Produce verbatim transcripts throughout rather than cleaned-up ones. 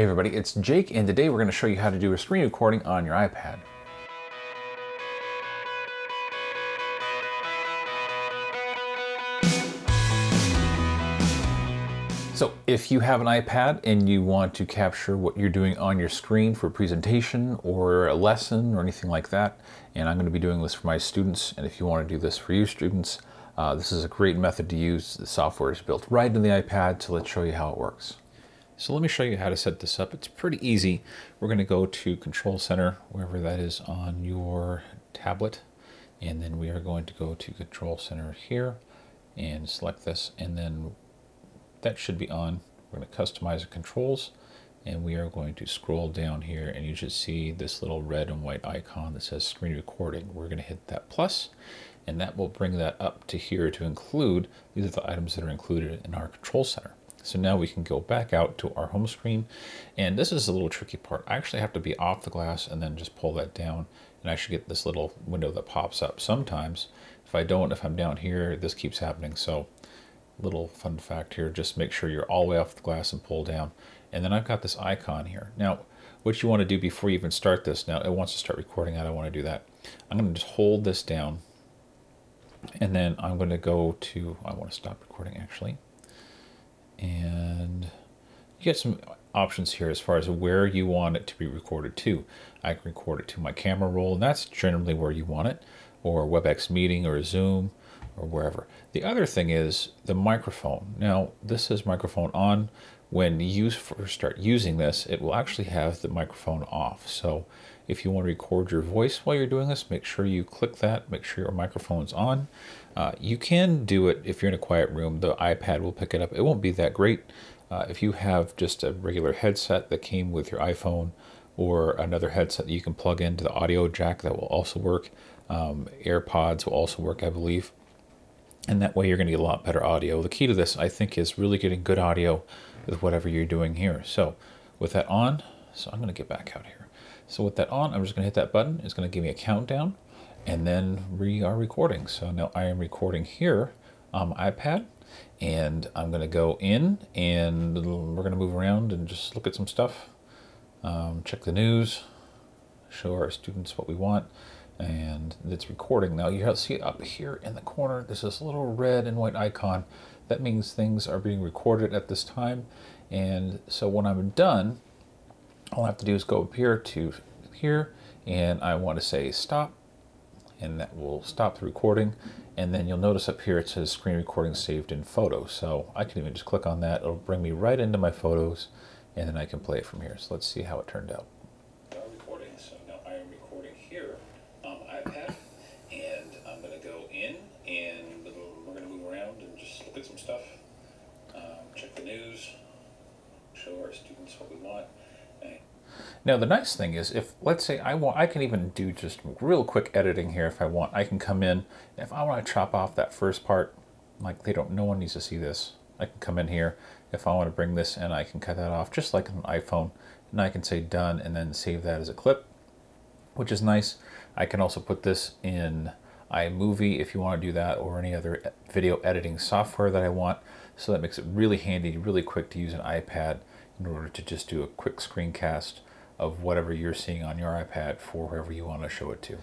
Hey everybody, it's Jake, and today we're going to show you how to do a screen recording on your iPad. So if you have an iPad and you want to capture what you're doing on your screen for a presentation or a lesson or anything like that, and I'm going to be doing this for my students, and if you want to do this for your students, uh, this is a great method to use. The software is built right into the iPad, so let's show you how it works. So let me show you how to set this up. It's pretty easy. We're going to go to Control Center, wherever that is on your tablet, and then we are going to go to Control Center here and select this, and then that should be on. We're going to customize the controls, and we are going to scroll down here, and you should see this little red and white icon that says screen recording. We're going to hit that plus, and that will bring that up to here to include. These are the items that are included in our Control Center. So now we can go back out to our home screen, and this is a little tricky part. I actually have to be off the glass and then just pull that down, and I should get this little window that pops up. Sometimes if I don't, if I'm down here, this keeps happening. So little fun fact here, just make sure you're all the way off the glass and pull down. And then I've got this icon here. Now what you want to do before you even start this, now it wants to start recording, I don't want to do that. I'm going to just hold this down, and then I'm going to go to, I want to stop recording actually. And you get some options here as far as where you want it to be recorded to. I can record it to my camera roll, and that's generally where you want it, or a WebEx meeting or a Zoom or wherever. The other thing is the microphone. Now this says microphone on. When you first start using this, it will actually have the microphone off. So if you want to record your voice while you're doing this, make sure you click that, make sure your microphone's on. Uh, you can do it if you're in a quiet room, the iPad will pick it up. It won't be that great. Uh, if you have just a regular headset that came with your iPhone or another headset that you can plug into the audio jack, that will also work. Um, AirPods will also work, I believe. And that way you're going to get a lot better audio. The key to this, I think, is really getting good audio with whatever you're doing here. So with that on, so I'm going to get back out here. So with that on, I'm just going to hit that button. It's going to give me a countdown, and then we are recording. So now I am recording here on my iPad, and I'm going to go in, and we're going to move around and just look at some stuff, um, check the news, show our students what we want. And it's recording. Now you have to see it up here in the corner. There's this little red and white icon. That means things are being recorded at this time. And so when I'm done, all I have to do is go up here to here, and I want to say stop, and that will stop the recording. And then you'll notice up here it says screen recording saved in photo. So I can even just click on that. It'll bring me right into my photos, and then I can play it from here. So let's see how it turned out. Now the nice thing is, if let's say I want, I can even do just real quick editing here if I want. I can come in, if I want to chop off that first part, like they don't, no one needs to see this. I can come in here if I want to bring this, and I can cut that off just like an iPhone, and I can say done and then save that as a clip, which is nice. I can also put this in iMovie if you want to do that, or any other video editing software that I want. So that makes it really handy, really quick to use an iPad in order to just do a quick screencast of whatever you're seeing on your iPad for whoever you want to show it to.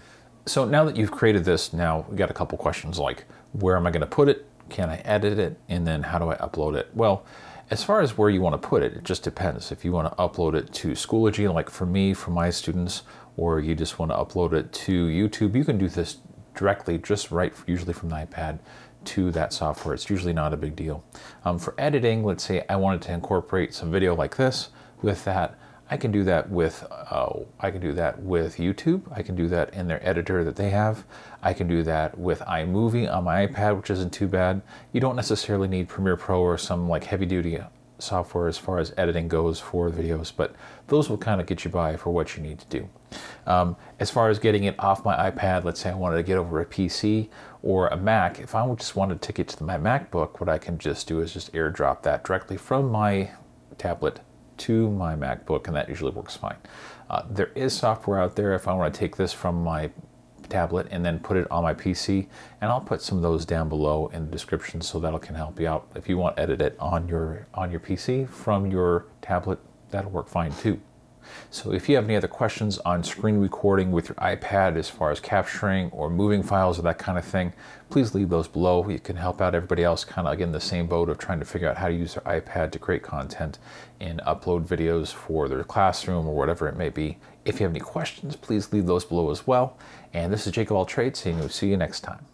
So now that you've created this, now we've got a couple questions like, where am I going to put it? Can I edit it? And then how do I upload it? Well, as far as where you want to put it, it just depends. If you want to upload it to Schoology, like for me, for my students, or you just want to upload it to YouTube, you can do this directly, just right, usually from the iPad to that software. It's usually not a big deal. Um, for editing, let's say I wanted to incorporate some video like this with that. I can do that with uh, I can do that with YouTube. I can do that in their editor that they have. I can do that with iMovie on my iPad, which isn't too bad. You don't necessarily need Premiere Pro or some like heavy-duty software as far as editing goes for videos, but those will kind of get you by for what you need to do. Um, as far as getting it off my iPad, let's say I wanted to get over a P C or a Mac. If I just wanted to take it to my MacBook, what I can just do is just airdrop that directly from my tablet to my MacBook, and that usually works fine. Uh, there is software out there if I want to take this from my tablet and then put it on my P C, and I'll put some of those down below in the description, so that'll can help you out if you want to edit it on your on your P C from your tablet that'll work fine too. So if you have any other questions on screen recording with your iPad as far as capturing or moving files or that kind of thing, please leave those below. You can help out everybody else kind of like in the same boat of trying to figure out how to use their iPad to create content and upload videos for their classroom or whatever it may be. If you have any questions, please leave those below as well. And this is Jake of All Trades, and we'll see you next time.